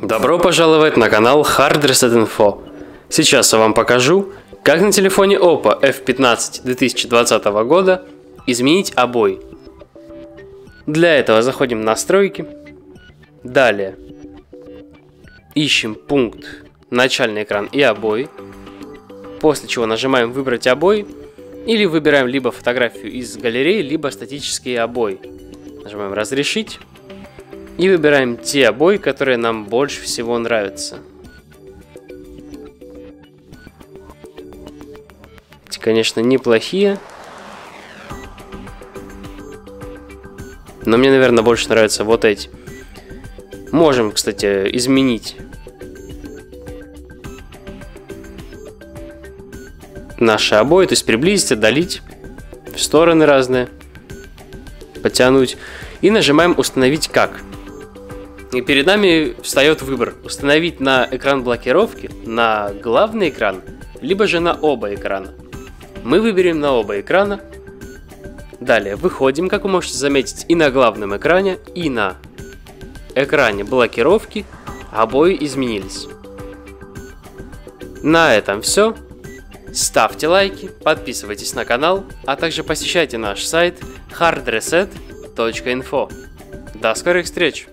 Добро пожаловать на канал Hard Reset Info. Сейчас я вам покажу, как на телефоне OPPO F15 2020 года изменить обои. Для этого заходим в настройки, далее ищем пункт начальный экран и обои, после чего нажимаем выбрать обои. Или выбираем либо фотографию из галереи, либо статические обои. Нажимаем «Разрешить» и выбираем те обои, которые нам больше всего нравятся. Эти, конечно, неплохие. Но мне, наверное, больше нравятся вот эти. Можем, кстати, изменить наши обои, то есть приблизить, отдалить, в стороны разные, потянуть. И нажимаем «Установить как». И перед нами встает выбор: установить на экран блокировки, на главный экран, либо же на оба экрана. Мы выберем на оба экрана. Далее выходим, как вы можете заметить, и на главном экране, и на экране блокировки обои изменились. На этом все. Ставьте лайки, подписывайтесь на канал, а также посещайте наш сайт hardreset.info. До скорых встреч!